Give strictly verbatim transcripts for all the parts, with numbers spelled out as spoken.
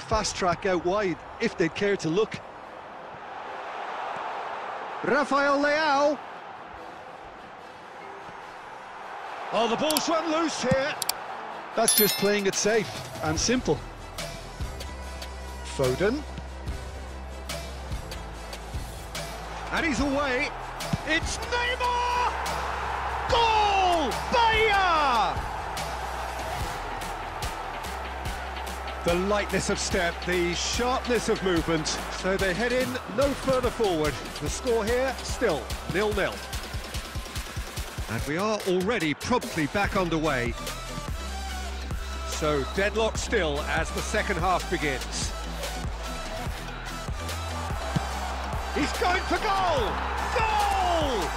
the fast track out wide, if they'd care to look. Rafael Leao. Oh, the ball's run loose here. That's just playing it safe and simple. Foden. And he's away. It's Neymar! Goal! Bayah! The lightness of step, the sharpness of movement. So they head in no further forward. The score here, still nil nil. And we are already promptly back underway. So deadlock still as the second half begins. He's going for goal! Goal!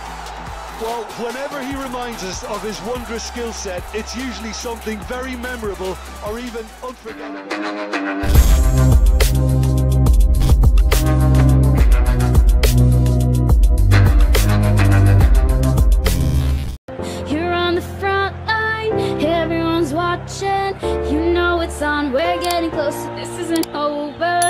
Well, whenever he reminds us of his wondrous skill set, it's usually something very memorable or even unforgettable. Watching, you know it's on, we're getting closer, this isn't over.